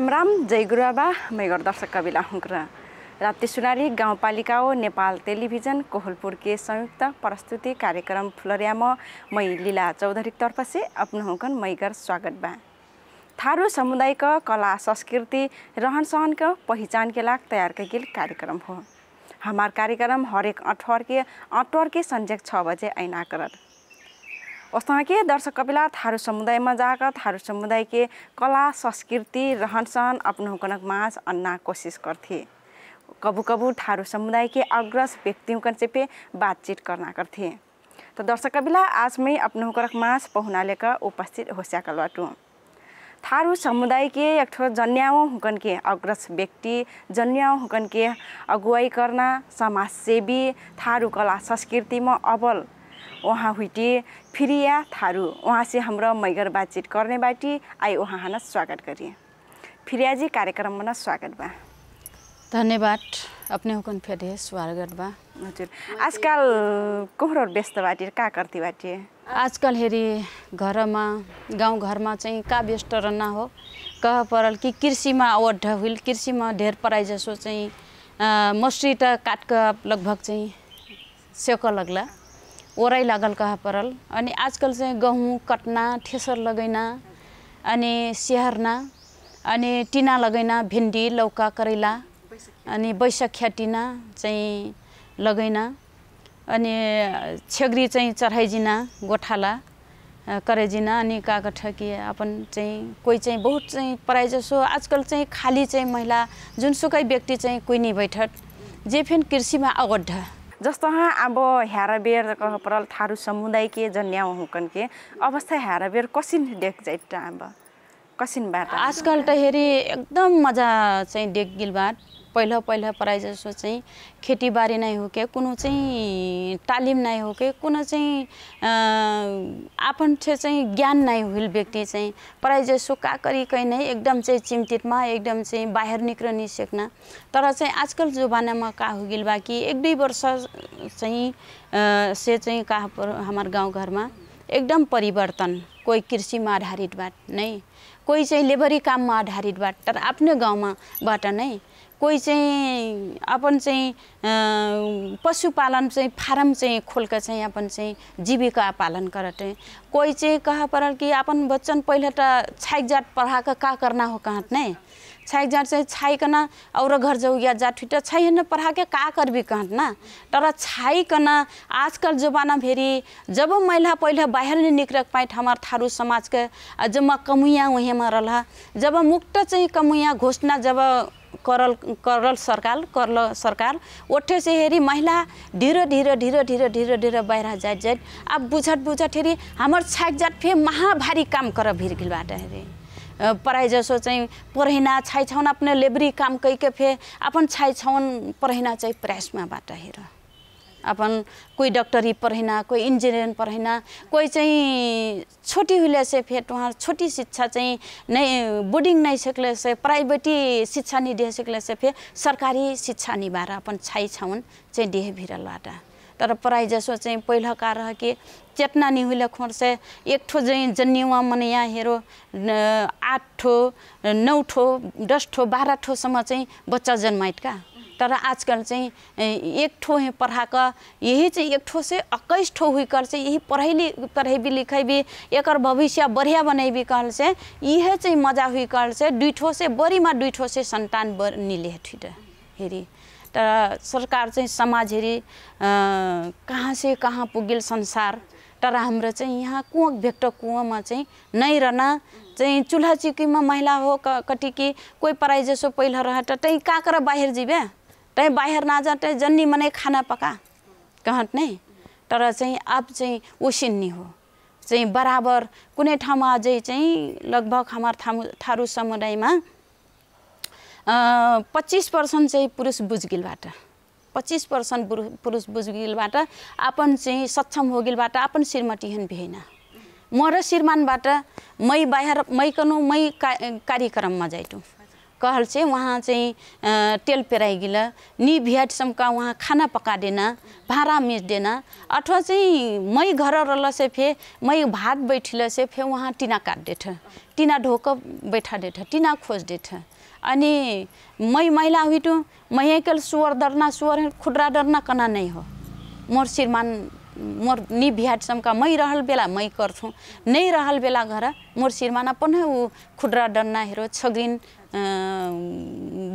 राम राम जय गुरुबा मैगर दर्शक कविला हुँक्रा राप्ती सुनारी गाउँपालिका हो नेपाल टेलिभिजन कोहलपुर के संयुक्त प्रस्तुति कार्यक्रम फुलरिया में मै लीला चौधरी तर्फ से अपनाहुकन मैगर स्वागत बा। थारू समुदाय का कला संस्कृति रहन सहन का पहचान के लाग तैयार करेल कार्यक्रम हो। हमार कार्यक्रम हर एक अठवार के संध्या 6 बजे ऐना करत अस्ता के दर्शक कपिला थारू समुदाय में जाकर थारू समुदाय के कला संस्कृति रहन सहन अपनाउनक मास अन्ना कोशिश करथे। कबू कबू थारू समुदाय के अग्रज व्यक्तियों से पे बातचीत करना करथे। तो दर्शक कपिला आज मैं अपनाउनक मास पहुना लेकर उपस्थित होस्या कलवाटू। थारू समुदाय के एक जन्याओं हुकन के अग्रज व्यक्ति जन्याओं हुकन के अगुवाई करना समाजसेवी थारू कला संस्कृति में अब्बल वहाँ हुईटी फिरिया थारू वहाँ से हमारा मैगर बातचीत करने बाटी आई वहाँ हाना स्वागत करिए। फिरिया जी कार्यक्रम में स्वागत बा। धन्यवाद अपने हुकन फेदे स्वागत बा। हजुर आजकल कोहर व्यस्त बाटी का करती बाटी आजकल हेरी घर में गाँव घर में चाहे का व्यस्त रहना हो कह पड़ल कि कृषि में अवध हुई कृषि में ढेर पराई जसो चाहे मसरी तो काट का लगभग चाहे सेक लगला ओराई लागल कह परल अनि आजकल से गहूँ कटना ठेसर लगैना अनि स्याहार्ना अनि टिना लगैना भिन्डी लौका करेला अनि बैसखिया टिना चाहिँ लगैना अनि छेग्री चाहिँ चढाइजिना गोठाला करेजिना अनि काका ठकी अपन चाहिँ कोही चाहिँ बहुत चाहिँ पराइ जसो आजकल चाहिँ खाली चाहिँ महिला जुनसुकै व्यक्ति चाहिँ कोही नि बैठत जे फेन कृषिमा अगढ जस्तो अब हेराबेर कह परल थारू समुदाय के जन्याउ हुकन के अवस्था हेराबेर कसिन देख जाइट अब कसिन बाट आजकल त हेरी एकदम मजा चाहिँ देख गिल बाट पहिला पहिला पराइ जसो चाहिँ खेतीबारी नै हुके कुनै चाहिँ तालिम नै हुके कुनै चाहिँ आपन चाहिँ ज्ञान नै हुइल व्यक्ति चाहिँ पराइ जसो का करी कै नै एकदम चाहिँ चिमटितमा एकदम चाहिँ बाहिर निक्रनि सक्ना। तर चाहिँ आजकल जमानामा का हो गिल बाकी 1-2 वर्ष चाहिँ से चाहिँ का हाम्रो गाउँ घरमा एकदम परिवर्तन कोही कृषिमा आधारित बाट नै कोही चाहिँ लेबरी काममा आधारित बाट तर आफ्नो गाउँमा बाट नै कोई चाहिँ अपन चाहिँ पशुपालन चाहिँ फार्म चाहिँ खोलका चाहिँ अपन चाहिँ जीविका पालन करते। कोई चाहिँ कह परल कि अपन बच्चन पहिले त छाइक जात पढ़ा का करना हो कहत नै छाइक जात चाहिँ छाइकना और घर जाऊ या जात फिट छाइन पढ़ा के का करबी कहत ना। तर छाइकना आजकल जमाना फेरी जब महिला पहिले बाहर निकरक पाइट हमार थारू समाज के जम्मा कमुया वहीमा रहला जब मुक्त चाहिँ कमुया घोषणा जब करल सरकार ओठे से हेरी महिला धीरे धीरे बाहर जात अब बुझत हेरी हमार छाक जात फे महाभारी काम कर भिर गिलबाट हेरी पराइ जसो चाहिँ परहेना छाइ छौन अपने लेबरी काम कई के फे अपन छाइ छौन परहेना चाहिँ प्रयासमा बाट हेर अपन कोई डॉक्टरी पढ़ना कोई इंजीनियरिंग पढ़ना कोई चाहिए छोटी हुई से फिर वहाँ छोटी शिक्षा चाहिए नहीं बोर्डिंग नहीं सकले से प्राइवेटी शिक्षा नहीं दे सकले से फिर सरकारी शिक्षा नहीं बारा अपन छाई छाउन चाहिए देह भिरल बाटा। तर पढ़ाई जसो चाहिए पहला कार रह के चेतना नहीं हुई खोर से एक ठो जन्युआ मनिया हेरो 8 ठो 9 ठो 10 ठो 12 ठोसम चाहिँ बच्चा जन्माइट का। तर आजकल चाहिँ एक ठो है पढ़ा का यही चाहिँ एक ठो से 21 ठो हुई कर से यही पढ़ाई भी लिखाई भी एक भविष्य बढ़िया बनाई भी कहल से यह चाहिँ मजा हुई कर से 2 ठो से बड़ी में 2 ठो से संतान निले हेरी। तर सरकार चाहिँ समाज हेरी कहाँ से कहाँ पुगिल संसार। तर हाम्रो चाहिँ यहाँ कुँवा भेट्ट कुँवामा चाहिँ नै रहना चाहिँ चुल्हा चिकीमा महिला हो कटी कि कोही पराइ जसो पहिला रह तै का कर बाहिर जीवे तै बाहिर ना जा तै जन्नी मनै खाना पका कहत नै। तर चाहिँ आप चाहिँ ओसिन्नी हो चाहिँ बराबर कुनै ठाउँमा अझै चाहिँ लगभग हाम्रो थारू समुदायमा 25% चाहिँ पुरुष बुझगिलबाट 25% पुरुष बुझगिलबाट अपन चाहिँ सक्षम होगिलबाट अपन श्रीमती हन भेना म र श्रीमानबाट मै बाहिर मै कनु मै कार्यक्रममा जाइटु कहल से वहाँ चाहिँ तेल पेराइगिला नि भेटसम का वहाँ खाना पका देना भारा मिस देना अथवा चाहिँ मै घर रल से फे मै भात बैठिल से फे वहाँ टीना काट देठ टीना ढोक बैठा देठ टीना खोज देठ अनि मै महिला हुइटु मै एकल सुवर दर्ना सुवर खुद्रा दर्ना कना नै हो मोर श्रीमान मोर नि भेटसम का मै रहल बेला मै गर्छु नै रहल बेला घर मोर श्रीमान पनि उ खुद्रा दर्ना हेरो छग्रिन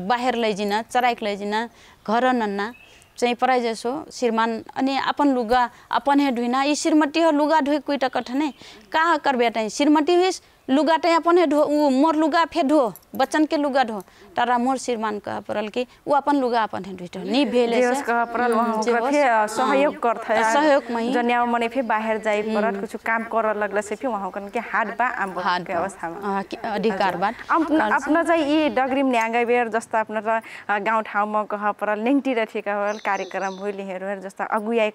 बाहर लैजिना चराइक लैजिना घर नन्ना चाहिँ पराइ जसो श्रीमान अनि अपन लुगा अपन हे धुइना ई श्रीमती हो लुगा धोइ कुइटा कठने का कर बेटा श्रीमती हिस लुगा त अपन हे धो उ मोर लुगा फे धो बच्चन के लुगा धो तारा मोर श्रीमान का परल के उ अपन लुगा अपन हे धुइटा नि भेले से का परल वहां ओकरा सहयोग करथे सहयोग मही जन्याव मने फे बाहर जाई परत कुछ काम कर लगला से फे वहां कन के हाथ बा आम के अवस्थामा अधिकार बात अपना चाहिँ ई डगरिम न्यागाई बेर जस्ता अपना त गाउँ ठाउँ म कह परल नेंगटी रथेका कार्यक्रम होइले हेर जस्ता अगुयाई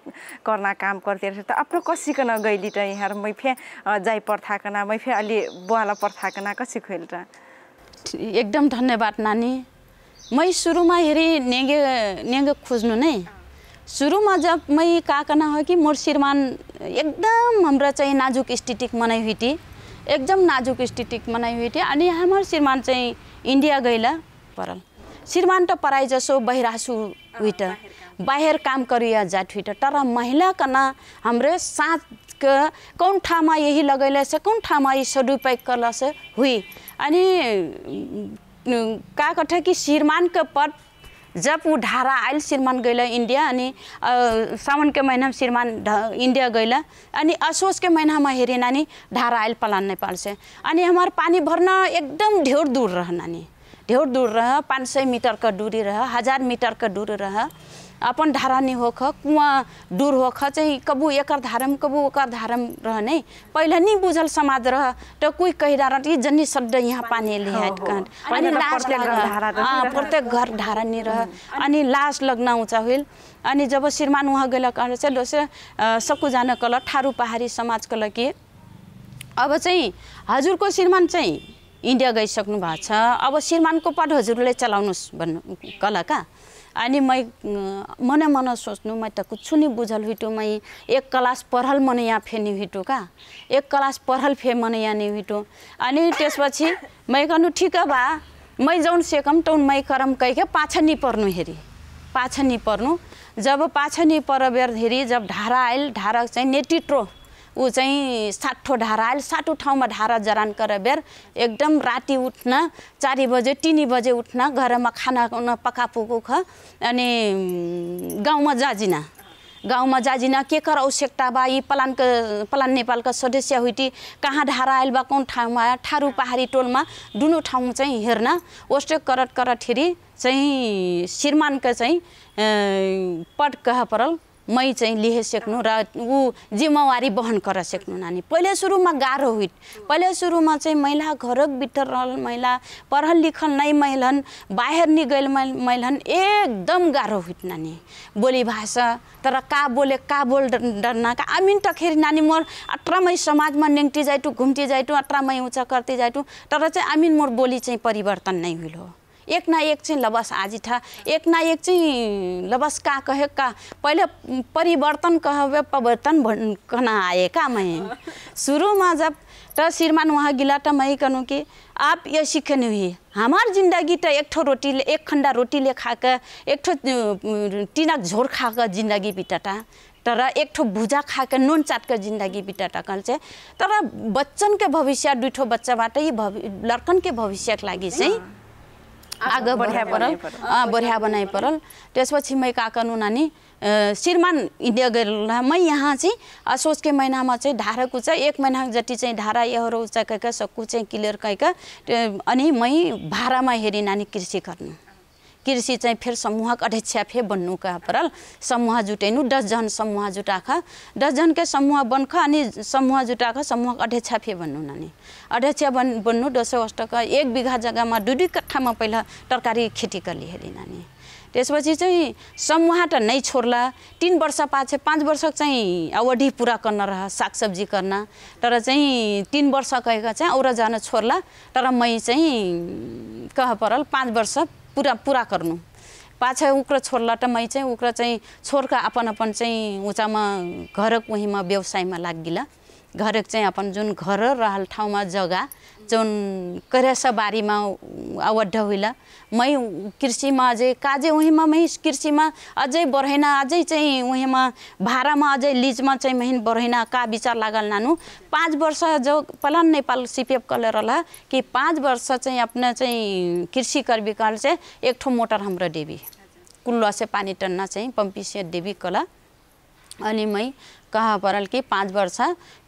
करना काम करते त आफ्नो कसिकन गइली त यहाँ मै फे जाई परथाकना मै फे अलि बुवाला परथाकना कसी खोइलटा एकदम धन्यवाद नानी। मै सुरुमा हेरी नेगे नेगे खोज्नु नै सुरुमा जब मै काकना हो कि मोर श्रीमान एकदम हाम्रो चाहिँ नाजुक स्थितिक मनाइ हुइथि एकदम नाजुक स्थितिक मनाइ हुइथि अनि हाम्रो श्रीमान चाहिँ इन्डिया गइला परल श्रीमान त पराइ जसो बहिरासु हुइटा बाहर काम करिया जात हुइटा तर महिला कना हाम्रो साथ कौन ठामा यही लगैले से कौन ठामा यी सदुपयोग करला से हुई अनि का कथा कि श्रीमान के पद जब उ धारा आइल श्रीमान गइला इन्डिया अनि सावन के महिना श्रीमान इन्डिया गइला अनि असोज के महिनामा हेरे नानी धारा आइल पलान नेपाल से अनि हमार पानी भर्ना एकदम ढेर दूर रह नानी ढेर दूर रह 500 मिटर का दूरी रह 1000 मिटर का दूरी रह अपन धारा नि होख कुआँ दूर होख चाहिँ कबू एकर धारम कबू ओकर धारम रहने पहिला नि बुझल समाज रह त कोही कहिरारत कि जन्नी शब्द यहाँ पानी ल्याट काट अनि प्रत्येक घर धारा नि रह अनि लास लग्न उचा होइल अनि जब श्रीमान वहाँ गएला कह से दोसे सकु जान कल ठारू पहाडी समाज कल के अब चाहिँ हजुरको श्रीमान चाहिँ इन्डिया गई सक्नु भएको छ अब श्रीमानको पद हजुरले चलाउनुस् भन्नु कला का अनि मै मने मन सोच्नु मै त कुछु नि बुझल हिटो मै एक क्लास पढल मने यहाँ फेनी हिटो का एक क्लास पढल फे मने यहाँ नि हिटो अनि त्यसपछि मै कनु ठीक बा मै जौन सेकम टौन मै करम कइके पाछा नि पर्नु हेरी पाछा नि पर्नु जब पाछा नि परबेर हेरी जब धारा आइल धारा चाहिँ नेटिट्रो उ चाहिँ साठो धारा आइल साठो ठाउँमा धारा जरान करबेर एकदम राति उठ्न 4 बजे 3 बजे उठ्न घरमा खाना पका पुगु ख अनि गाउँमा जाजिना के कर आवश्यकता बा ई पलान नेपालका सदस्य हुइटी कहाँ धारा आइल बा कुन ठाउँमा ठारू पहाडी टोलमा दुनु ठाउँ चाहिँ हेर्न ओष्ट करत करत हेरी चाहिँ श्रीमानका चाहिँ पट कह परल मै चाहिँ लिहे सक्नु र उ जिम्मेवारी बहन कर सक्नु नानी। पहिले सुरुमा गाह्रो हुइट पहिले सुरुमा चाहिँ महिला घरक भित्र रहल महिला पढल लिखल नै महिलन बाहिर नि गइल महिलन एकदम गाह्रो हुइट नानी बोली भाषा तर का बोले का बोल डरना का आमिन तखेरी नानी मोर अट्रामै समाजमा नेंगटी जाइटु घुम्टी जाइटु अट्रामै उचा करते जाइटु तर चाहिँ आमिन मोर बोली चाहिँ परिवर्तन नै हुइलो एक ना एक चाहिँ लबस आजी था एक ना एक चाहिँ लबस का कहे का पहिले परिवर्तन कहबे परिवर्तन कना आए का मैं सुरुमा जब त श्रीमान वहाँ गिला त मैं कनु कि आप ये सिखने हुई हमार जिंदगी त एक ठो रोटी एक खंडा रोटी ले खाके एक ठो टीना झोर खाके जिंदगी बिताता तर एक ठो भुजा खाके नुन चाटके जिंदगी बिताटा कल से तर बच्चन के भविष्य दुई ठो बच्चा बाटै लड़कन के भविष्यक लागि चाहिँ आगे बढ़िया परल बढ़िया बनाई परल त्यसपछि मै का कनु नानी श्रीमान इन्डिया गएला मै यहाँ चाहिँ असोज के महिनामा चाहिँ धारा कुच एक महिना जति चाहिँ धारा यहरो उचाकका सकु चाहिँ क्लियर कइका अनि मै भारामा हेरि नानी कृषि गर्नु कृषि चाहिँ फेर समूहक अध्यक्ष फे बन्नु का परल समूह जुटेनु 10 जन समूह जुटाखा 10 जन के समूह बनख अनि समूह जुटाखा समूहक अध्यक्ष फे बन्नु नानी अध्यक्ष बन्नु दसौँ अष्टका एक बिघा जग्गामा दुई कट्ठामा पहिला तरकारी खेती गर्ली हेरी नानी त्यसपछि चाहिँ समूह त नै छोड्ला 3 वर्ष पछि 5 वर्ष चाहिँ अवधि पूरा गर्न रह सागसब्जी गर्न तर चाहिँ 3 वर्ष कएका चाहिँ औरा जान छोड्ला तर मै चाहिँ कह परल 5 वर्ष पूरा पूरा करूँ। पाछे उक्र छोरलाट मैं उक्र छोर का अपन अपन उचा में घरक वहीं में व्यवसाय में लगिला। घरक अपन जो घर रहल ठाव में जगह जो कैस बारी में अवड्ढ हुईला। मई कृषि में अझ काजे वहीं में मई कृषि में अझ बरहेना अझ वहीं में भाड़ा में अझ लीज में महीन बरहेना का विचार लागल नानू। 5 वर्ष जो पलान नेपाल सीपीएफ कले रहा कि 5 वर्ष अपना कृषि कर्मी काल से एक ठो मोटर हमारा डेबी कुल्ला से पानी टन्ना पंपी से डेबी कला। अनि मई कहा परल कि 5 वर्ष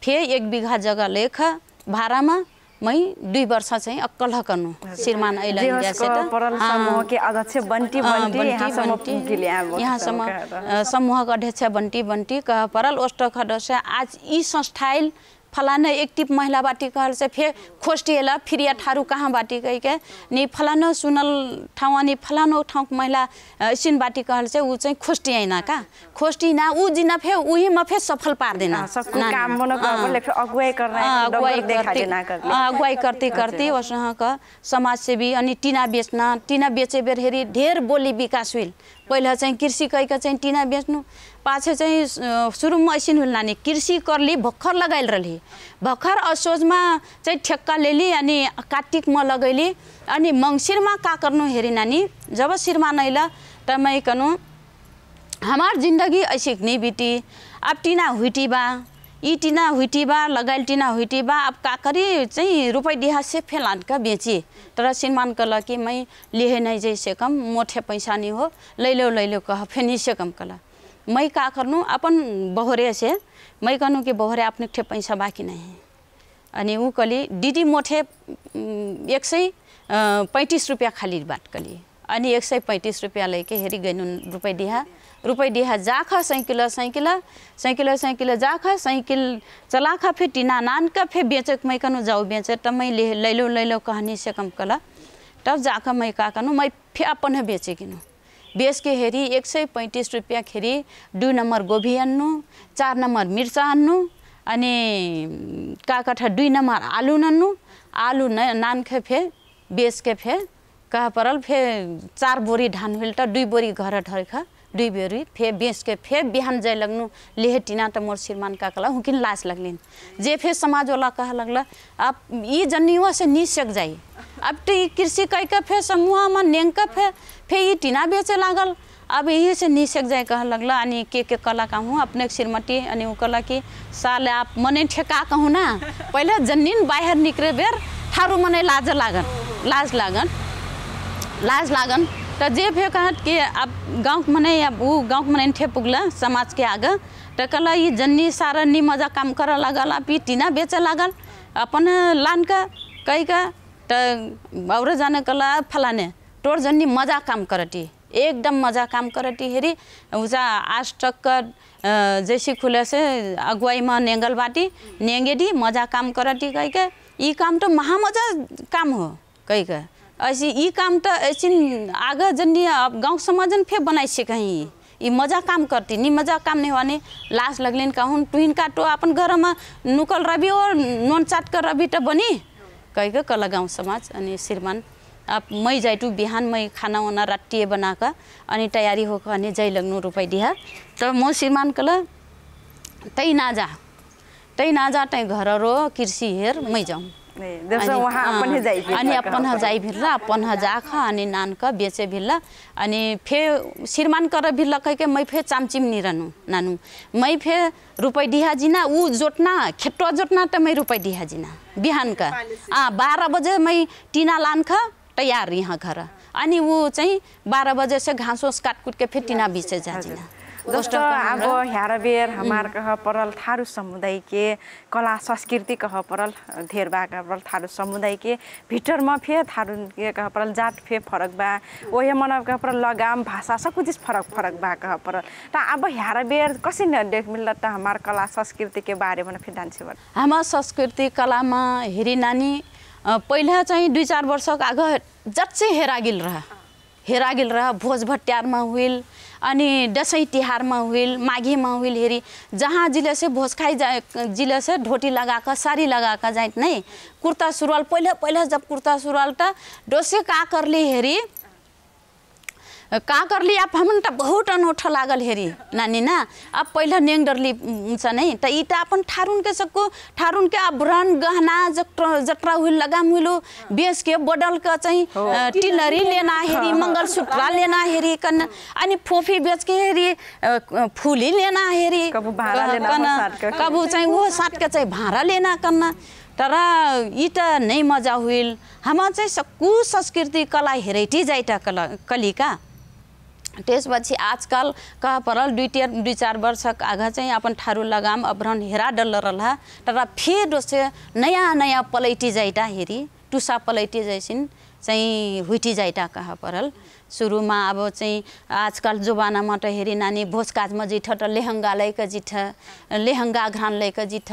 फिर 1 बिघा जगह लेख भाड़ा में मई 2 वर्ष अक्कल हकनु श्रीमान यहाँ समूह का अध्यक्ष बन्टी कह परल ओष्ठ खडस्य आज ई संस्थाइल फलाना एक टिप महिला बाटी कहल से फिर खोस्टिएला फिर या ठारू कहाँ बाटी कह के नि फलाना सुनल ठाव अनि फलानो ठाउँ महिला सिन बाटी कहल से ऊ चाहिँ खोस्टिएना का खोस्टिना ऊ जिना फे उही म फे सफल पार देना सबको काम बन कर लेख अगुवाई करना अगुवाई करती करती वसह का समाजसेवी अनि टीना बेच्न टीना बेचे बेर हेरी ढेर बोली विकास हुइल। पहिला चाहिँ कृषि कहि के चाहिँ टीना बेच्नु पाछे चाहिँ सुरुमा ऐसिन हुल नानी कृषि करली भर्खर लगाइल रही भर्खर असोज में ठेक्का लेली अनि कार्तिक में लगैली अनि मंगसिर में का गर्नु हेरी नानी जब श्रीमान आइला त मै कनु हमार जिंदगी ऐसिक नि बिटी अब टीना हुइटी बा ई टीना हुइटी बा लगाइल टीना हुइटी बा अब काकरी चाहिँ रुपैया देहा से फेलान का बेची तर श्रीमान कल कि मैं लेहे नहीं जे सकम मोठे पैसा नहीं हो लैलो कह फेनी सकम कल मैं का करूँ अपन बहरे से मैं कहूँ कि बहरे अपने ठे पैसा बाकी नहीं अनि ऊ कली दीदी मोठे 135 रुपया खाली बाट कली अनि 135 रुपया लैके हेरी गैन रुपैया देहा जाख साइकिल जाख साइकिल चला खा फिर टीना नान का फिर बेचक मैं कहूँ जाऊ बेच त मैं लैलो कहनी से कम कला तब जाख मैं का कहूँ मैं फिर अपन बेचे किनू बेच के हेरी 135 रुपया खेरी 2 नंबर गोभी अन्नु 4 नंबर मिर्चा अन्नु अनि काकाठा 2 नंबर आलू नन्नु आलू नान के फे बेच के फे कह परल फे 4 बोरी धान हुई तो 2 बोरी घर ढरख 2 बोरी फे बेच के फे बिहान जाए लग्नु लेहे टीना तो मोर श्रीमान का कला हुकिन लास लगलिन जे फे समाज वाला कह लगला अब ई जनियो से निसक जाई अब तो कृषि कह के फे समूह में नेंक फे ई टीना बेचे लागल अब यही से निसक जाए कह लगला अनि के कला कहूँ अपने श्रीमती अनि उ कला कि साल आप मने ठेका कहूँ ना पहले जनिन बाहर निकले बेर थारू मने लाज लागन तो जे फे कहत कि अब गाँव मने अब ऊ गाँव मने ठे पुगला समाज के आगे तो कल ये जन्नी सारा नि मजा काम कर लागल आप ये टीना बेचे लागल अपन लान का कही का तो और जाने कला फलाने तोर जन्नी मजा काम करती एकदम मजा काम करती हेरी उजा आज तक का जैसी खुले से अगुवाई में नेंगल बाटी नेंगेडी मजा काम करती कही के ये काम तो महामजा काम हो कही के ऐसी ये काम तो ऐसी आगे जन्नी अब गाँव समाजन फिर बनाई से कहीं ये मजा काम करती नहीं मजा काम नहीं होने लास्ट लगलिन कहूँ तुहिन का तो अपन घर में नुकल रवि और नोन चाट कर रवि तो बनी कही के कला गाँव समाज अनि श्रीमान अब मई जाइटू बिहान मई खाना वाना रातिए बनाकर अनि तैयारी होकर अनि जाइ लग्नु रुपैया दिया तो मो श्रीमान कला तै ना जा तै घर रो कृषि हेर मई जाऊँ अपन जाई भिल्ला अपन जाख अनि नान का बेचे भिल्ला अनि फिर श्रीमान कर भिल्ला कह के मैं फिर चामचिम निरनु नानू मैं फिर रुपैया दिहा जिना ऊ जोटना खेटो जोटना तो मैं रुपैया दिहा जिना बिहान का 12 बजे मैं टीना लान खा तैयार यहाँ घर अनि वो चाहिँ 12 बजे से घाँस ओस काटकुट के फिर टीना बेचे जा जिना। दोस्तों अब हेर बेर हमार कह परल थारू समुदाय के कला संस्कृति कह परल धेर बा कह परल थारू समुदाय के भितर में फे थारू के कह परल जात फे फरक बा वही मन कह परल लगाम भाषा सब कुछ फरक बा कह परल त अब हेर बेर कसरी न देख मिलला त हमार कला संस्कृति के बारे में फिर डान्से हमार संस्कृति कला में हेरी नानी पहिला चाहिँ 2-4 वर्ष आगे जट से हेरागिल रहा हेरागेल रह भोज भट्टार में हुईल अनि दसैं तिहार में हुईल माघे में हुईल हेरी जहाँ जिले से भोज खाई जाए जिले से ढोटी लगाकर साड़ी लगाकर जाए नहीं कुर्ता सुरुवाल पहिले पहिले जब कुर्ता सुरुवाल त डोसे का करली हेरी का करली आप हमन त बहुत अनोठा लागल हेरी नानी ना अब पहिला नेंग डरली हुन्छ नै त इ त अपन ठारुन के सबको ठारुन के आभरण गहना जत्रा हुल लगाम हुलो बेस के बडल के चाहिँ टिलरी लेना हेरी मंगल सूत्र लेना हेरी कन अनि फोफी बेच के हेरी फूली लेना हेरी कबु भारा लेना कबु चाहिँ वो साथ के चाहिँ भारा लेना कन तर इ त नै मजा हुइल हम चाहिँ सबको संस्कृति कला हेरिटेज आइटा कला कलिका त्यसपछि आजकल कह परल दुई चार वर्ष आगा चाहिँ अपन ठारू लगाम अभ्रन हेरा डल्ल रला तर फेर दोसे नयाँ नयाँ पलैटी जाइटा हेरी टुसा पलैटी जैसिन चाहिँ हुइटी जाइटा कह परल सुरुमा अब चाहिँ आजकल जमानामा त हेरी नानी भोजकाजमा जिठ त लेहंगा लैक जिठ लेहंगा घ्रान लैक जिठ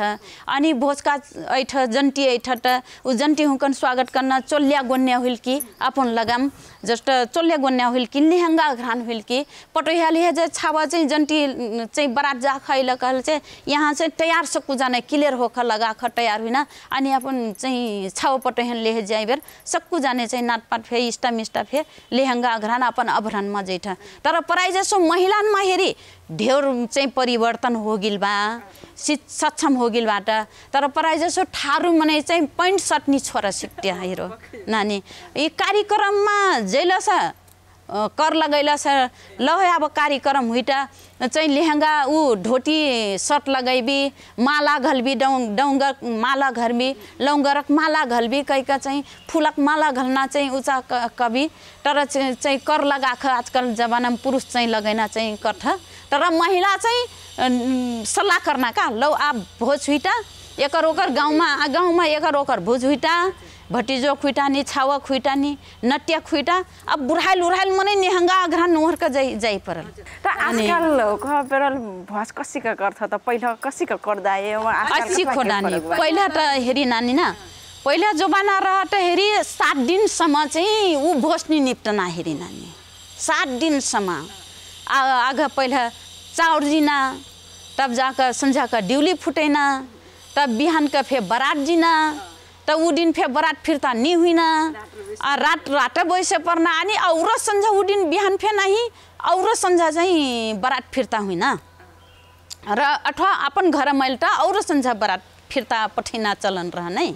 अनि भोजकाज ऐठ जन्टी ऐठ त उ जन्टी हुकन स्वागत गर्न चोल्या गोन्या हुइल कि अपन लगाम जस्ट चोल्या गोन्या हुइल कि लेहंगा घ्रान हुइल कि पटोयाले जे छावा चाहिँ जन्टी चाहिँ बरात जा खैल कहल चाहिँ यहाँ चाहिँ तयार सकु जाने क्लियर होख लगा ख तयार हुइना अनि अपन चाहिँ छाव पटोहन ले जाइबेर सकु जाने चाहिँ नाटपाट फे इष्टा मिष्टा फे लेहंगा घरान अपन अभरण में जैठ तर पराई जसो महिला में हेरी ढेर चाहिँ परिवर्तन हो गिल बा सक्षम हो गिल बाट तर पराई जसो ठारू मने चाहिँ पैंट शर्ट नि छोरा सिक्त्या हेरो नानी ये कार्यक्रम में जैलस कर लगैलस ल अब कार्यक्रम हुइटा चाहिँ लेहंगा उ ढोटी शर्ट लगाइबी माला घलबी डौंगर माला घरबी लौंगरक माला घलबी कैका चाहिँ फुलक माला घलना चाहिँ उचा कवि तर चाहिँ कर लगाख आजकल जमानामा पुरुष चाहिँ लगैना चाहिँ कठ तर महिला चाहिँ सल्लाह करना का लौ आप भोज हुइटा एकर ओकर गाउँमा एकर ओकर भोज हुइटा भटिजो खुइटा नि छावा खुइटा नि नट्या खुइटा अब बुढाइल उराइल मनै नेहंगा अघरा नोहरका जाई परल त आजकल कह परल भस कसिका गर्छ त पहिला कसिका गर्दा ए आजकल खोडानी पहिला त हेरी नानी ना पहिला जमाना रह त हेरी 7 दिन सम्म चाहिँ उ भोस्नी निप्टना हेरी नानी 7 दिन सम्म आगा पहिला चाउरजिना तब जाका संझाका ड्युली फुटेना तब बिहानका फे बरात जिना त उ दिन फे बरात फिरता नि हुइना आ रात रात बयसे पर्ना अनि औरो संझा उ दिन बिहान फे नाही औरो संझा चाहिँ बरात फिरता हुइना र अथवा अपन घर मैलता औरो संझा बरात फिरता पठिना चलन रह नै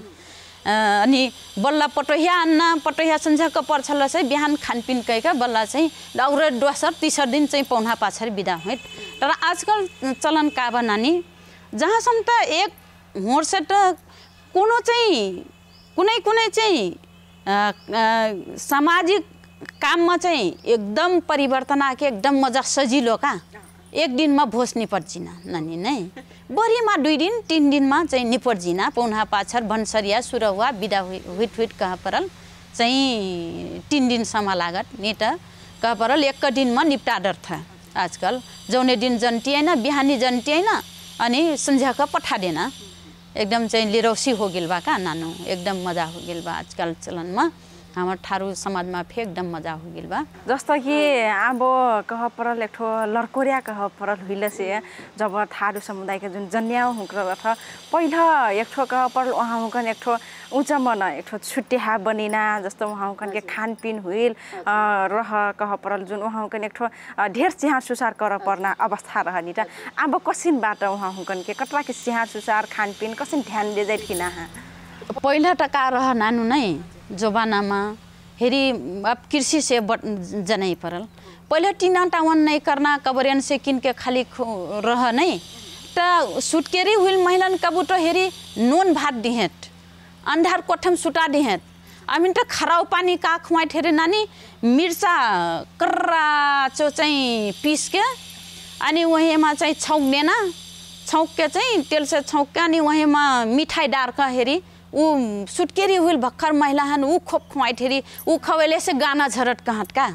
अनि बल्ला पटोया अन्ना पटोया संझा क पर्छल चाहिँ बिहान खानपिन कैका बल्ला चाहिँ औरो दोसर तीसर दिन चाहिँ पौना पाछर बिदा होइत तर आजकल चलन का ब नानी जहाँ सम त एक होरसे त कोनो चाहिँ कुनै कुनै चाहिँ सामाजिक काममा चाहिँ एकदम परिवर्तन आके एकदम मजा सजिलो का एक दिन में भोज निपटजिना नानी नै बरी में 2 दिन 3 दिन में चाहिँ निपटजिना पौना पाछर भन्सरिया सुरवा बिदा हुइट कह परल चाहिँ 3 दिन सम्म लागत नि त कह परल एक दिन में निपटा डर्थ आजकल जौने दिन जन्ती हैन बिहानी जन्ती हैन अनि संझाका पठा देना एकदम चाहिँ लिरोसी हो गेल बा का नानो एकदम मजा हो गेल बा आजकल चलन में हमार ठारू समाज में फे एकदम मजा हो गेल बा जस्तो कि अब कह परल एक ठो लरकोरिया कह परल हुइल से जब ठारू समुदाय के जुन जन्याउ हुक्र रथ पहिला एक ठो कह परल वहाँ हुकन एक ठो ऊचा मन एक ठो छुट्टीहा बनिना जस्तो वहाँ हुकन के खानपिन हुइल रह कह परल जुन वहाँ हुकन एक ठो ढेर सिहार सुसार कर पर्ना अवस्था रहनी त अब कसिन बाट वहाँ हुकन के कतरा के सिहार सुसार खानपिन कसिन ध्यान दे जाइत किना पहिला त का रह नानु नै जमानामा हेरी अब कृषि से जनै परल पहिले टिना टाउन नै करना कबरेन से किनके खाली रह नै त सुटकेरी हुइल महिलान कबुट हेरी नोन भात दिहेत अंधार कोठम सुटा दिहेत आमिन त खराउ पानी का खुवाइ थेरे नानी मिर्चा कररा चो चाहिँ पीस के अनि वहेमा चाहिँ छौक देना छौक के चाहिँ तेल से छौक के अनि वहेमा मिठाई डार का हेरी उ सुटकेरी हुइल भक्खर महिला हन उ खोप खुवाइ थेरी उ खवेले से गाना झरट कहत का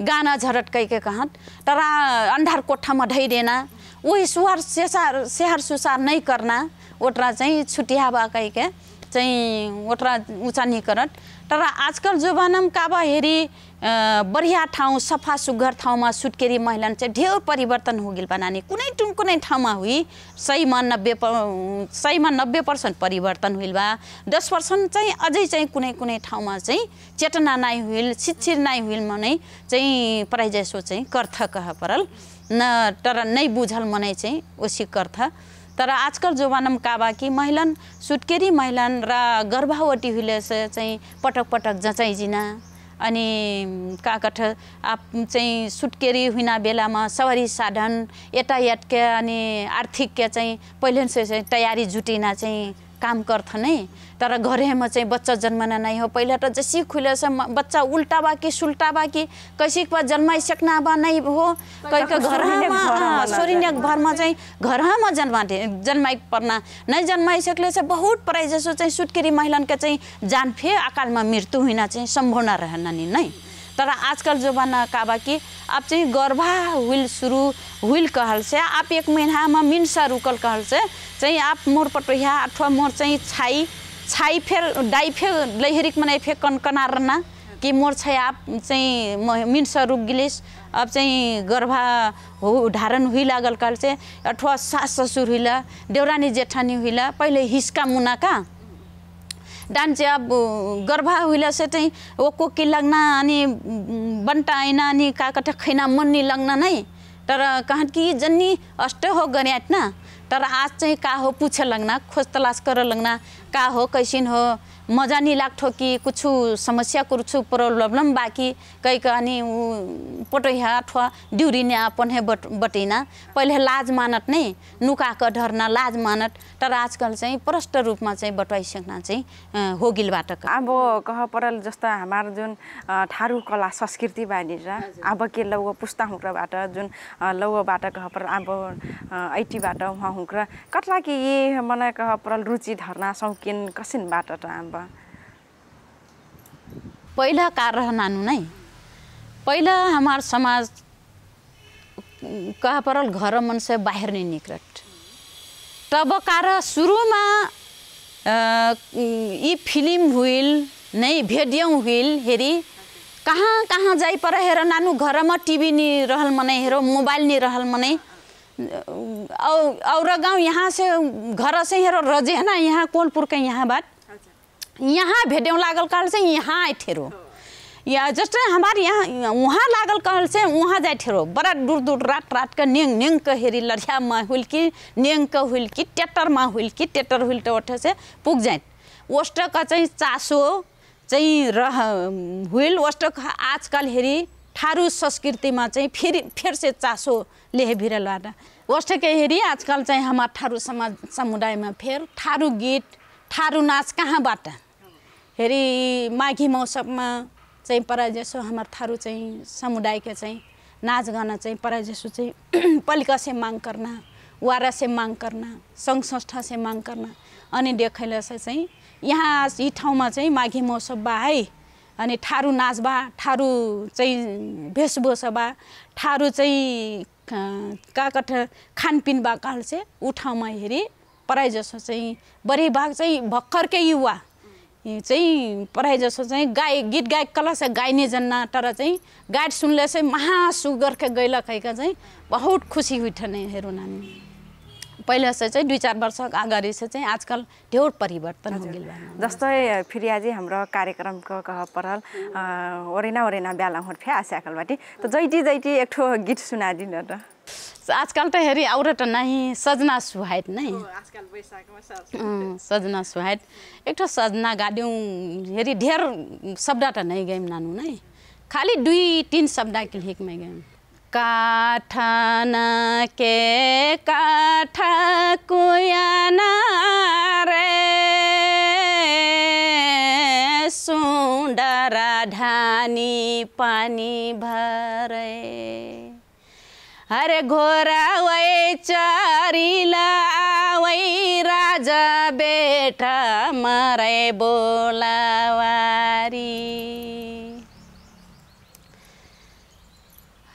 गाना झरट कहि के कहत तरा अंधार कोठामा ढै देना ओइ सुहार सेहार सुसार नै करना ओटरा चाहिँ छुटियाबा कहि के चाहिँ ओटरा उचानी करत तर आजकल जो भनम का हेरी बढ़िया ठाउँ सफा सुग्घर ठाउँ में सुटकेरी महिला ढेर परिवर्तन हो गई बनाने कुनै टुन कुनै ठाउँ में हुई 100 में 90% परिवर्तन हुई बा 10% चाहिँ अझै चाहिँ कुनै कुनै ठाउँ में चाहिँ चेतना नाइ हुई छिछिर नाइ हुई मनै चाहिँ प्रायजसो चाहिँ कर्थ कह परल न तर नै बुझल मनै चाहिँ ओसी कर्थ। तर आजकल जो वानम काबा कि महिलान सुटकेरी महिलान र गर्भवती हुइले चाहिँ पटक पटक जचाइजिना अनि काकठ आप चाहिँ सुटकेरी हुइना बेलामा सवारी साधन यातायातका अनि आर्थिकका चाहिँ पहिलेन चाहिँ तयारी जुटिना चाहिँ काम गर्थ नै। तर घरैमा चाहिँ बच्चा जन्मना नै हो पहिला त जसी खुलेस बच्चा उल्टा बाकी सुल्टा बाकी कैसिकमा जन्माइ सक्ना बा नै हो कहिक घरमा सोरिनक भरमा चाहिँ घरमा जन्माइ पर्ना नै जन्माइ सक्ले से बहुत प्राय जसो चाहिँ सुटकेरी महिलानका चाहिँ जानफे आकालमा मृत्यु हुइना चाहिँ सम्भावना रहन नि नै। तर आजकल जो बना काबा कि आप चाहिँ गर्भा हुइल सुरु हुइल कहल से आप एक महिनामा मिन्सा रुकल कहल से चाहिँ आप मोर पटोया अथवा मोर चाहिँ छाई छाई फेर डाई फेर लहरिक मनाइ फेर कनकना रहना कि मोर छाई आप चाहिँ मिन्सा रुक गिलिस अब चाहिँ गर्भा हो धारण हुई लागल कहल से अथवा सास ससुर हुइला देउरानी जेठानी हुइला पहिले हिस्का मुनाका डान चाहिँ अब गर्भा हुइला से चाहिँ ओको कि लाग्ना अनि बन्टा आइना अनि काकटा खैना मन नि लाग्ना नै। तर कहन कि जन्नी अष्ट हो गन्यात ना। तर आज चाहिँ का हो पूछ लगना खोज तलाश कर लगना का हो कैसिन हो मजा नहीं लाग्थो कि कुछ समस्या कुछ प्रॉब्लम बाकी कहीं कहनी पटोया अथवा ड्यूरिने अपन है बटेना पहले लाज मानत नहीं नुका का धरना लाज मानत। तर आजकल चाहिँ प्रष्ट रूप में चाहिँ बटाइ सकना चाहिँ हो गिल बाटक अब कह परल जस्ता हमार जुन थारू कला संस्कृति बानी अब के लौ पुस्ता हुँबाट जुन लौबाट कह पर अब ऐटीबाट वहाँ हुँक्र कटला कि ये मना कह परल रुचि धरना शौकीन कसिन बाट पहिला का रहनानु नै। पहिला हमार समाज कह परल घर मन से बाहर नहीं निकलत तब कार शुरू में ये फिल्म हुइल नहीं भिडियो हुइल हेरी कहाँ जाइ पर हेर नानु घर में टीवी नहीं रहल मनै हेरो मोबाइल नहीं रहल मनै और गाँव यहाँ से घर से हेरो रजेना यहाँ कोलपुर के यहाँ बात यहाँ भेड्यौं लागल कहल से यहाँ आए ठेरो या जस्ट हमारे यहाँ वहाँ लागल कहल से वहाँ जाए ठेरो बड़ा दूर दूर रात का नेंग नेंग के हेरी लड़िया में हुल कि नेंग का हुल कि ट्रैक्टर में हुल कि ट्रैक्टर हुल तो उठे से पुग जाए वस्ट का चाहे चासो चाहे रह हुल वस्ट का आजकल हेरी थारू संस्कृति में चाहे फिर से चासो ले भिरल वस्ट के हेरी आजकल चाहे हमारे थारू समाज समुदाय में फिर थारू गीत थारू नाच कहाँ बाट हेरी माघी मौसम में चाहे पराय जसो हमारे थारू चाहे समुदाय के चाहे नाच गाना चाहे पराय जसो चाहे पलिका से मांग करना वारा से मांग करना संघ संस्था से मांग करना अनि देखला से चाहे यहाँ यी ठाउँमा चाहे माघी मौसम बा है अनि थारू नाच बा थारू चाहे भेषभूषा बा थारू चाहे काकठ खानपिन बा काल से उ ठाउँमा हेरी पराय जसो चाहिँ बड़ी भाग चाहिँ भक्खरकै युवा चाहिँ पराय जसो चाहिँ गाई गीत गायक कला से गाइने जन्ना तर चाहिँ गाइड सुनले से महा सुगर के गइला खैका चाहिँ बहुत खुसी हुइथन हेरो नानी। पहिला से चाहिँ 2-4 वर्ष अगाडि से चाहिँ आजकल ढेर परिवर्तन हो गेल जस्तै फेरि आज हाम्रो कार्यक्रमको कह परल ओरेना बेला होट फे आसाकलबाट त जैटी एक ठो गीत सुना दिन त आजकल तो हेरी और तो नहीं सजना सुहायत नहीं आजकल बैशाखमा सजना सुहायत एक तो सजना गाड्यौं हेरी ढेर शब्द तो नहीं गएम नानु नहीं खाली 2-3 शब्द के हिकमै गएम काठन के काठ कुयाना रे सुंदरा ढानी पानी भरे हरे घोरा वै चारिला वै राजा बेटा मरे बोलावारी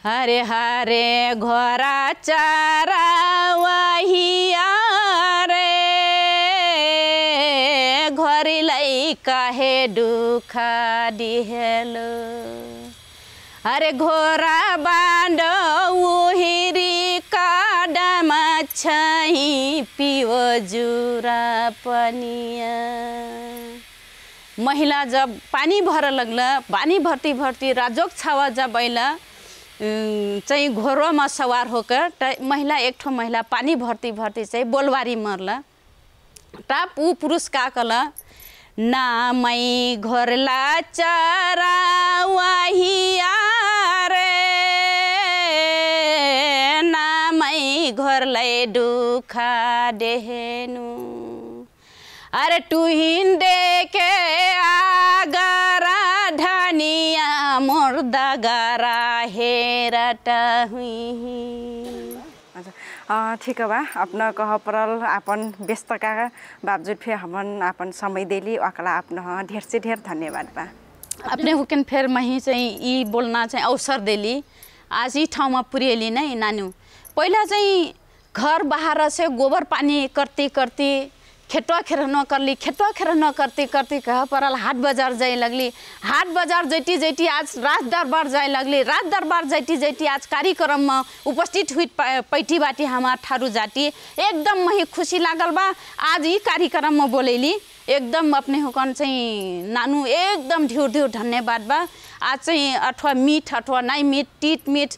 हरे हरे घोरा चारा वही रे घोरी लाई काहे दुखा दिहेलो अरे घोरा बांधो उहिरी काडम छही पियो जुरा पनिया। महिला जब पानी भर लगला, पानी भर्ती भर्ती राजोक छावा जब आइला चाहे घोरो में सवार होकर महिला एक ठो महिला पानी भर्ती भर्ती चाहे बोलवारी मरला। तब ऊ पुरुष का कला ना मई घोरला चरा वहिया रे ना मई घोरले दुखा देहेनु अरे तू हिंदे के आगरा धनिया मुर्दा गरा हेरता हुई। ठीक बा अपना कह परल अपन व्यस्त का बावजूद फिर हमन अपन समय देली अकला अपना ढेर से ढेर धन्यवाद बा। अपने हुकन फिर मही चाहिए बोलना चाहिए अवसर देली आज ये ठाव में पुरेली नहीं नानू। पहला चाहिए घर बाहर से गोबर पानी करती करती खेतवा खेरना करती करती कह परल हाट बाजार जाए लगली। हाट बाजार जैती जैती आज राज दरबार जाए लगली। राज दरबार जैती जैती आज कार्यक्रम में उपस्थित हुई पैठी बाटी हमार ठारू जाती एकदम मही खुशी लागल बा। आज ये कार्यक्रम में बोलेली एकदम अपने हुकन चाहिँ नानू एकदम ढेर ढेर धन्यवाद बा। आज चाहिँ अथवा मीठ अथवा नाई मीठ टीट मीठ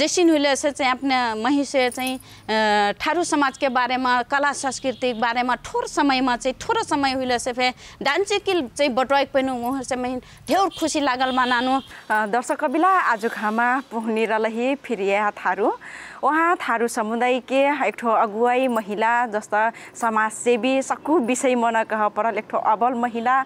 जैसिन हुए से चाहिँ अपने मही से चाहिँ ठारू समाज के बारे में कला संस्कृति के बारे में थोर समय में चाहिँ थोर समय हुए से फे डान्से के चाहिँ बटवाइक पेनु मुहर से मही ढेर खुशी लागल मा नानू। दर्शक कबिला आज खामा पुहनी रलही फिर यहाँ थारू वहाँ थारू समुदाय के एक अगुवाई महिला जस्ता समाजसेवी सकु विषय मन कह परल एक अबल महिला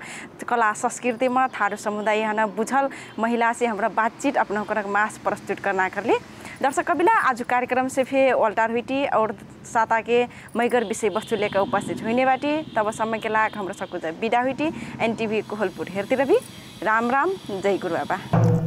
कला संस्कृति में थारू समुदाय हना बुझल महिला से हमारा बातचीत अपना करक मास प्रस्तुत करना करली। दर्शक कबिला आज कार्यक्रम से फिर ओल्टार हुईटी और साता के मैगर विषय वस्तु लेकर उपस्थित होने बाटी। तब समय के लाग हमारा सकुदा बिदा हुईटी। एनटीवी कोहलपुर हेरती रही। राम राम। जय गुरु बाबा।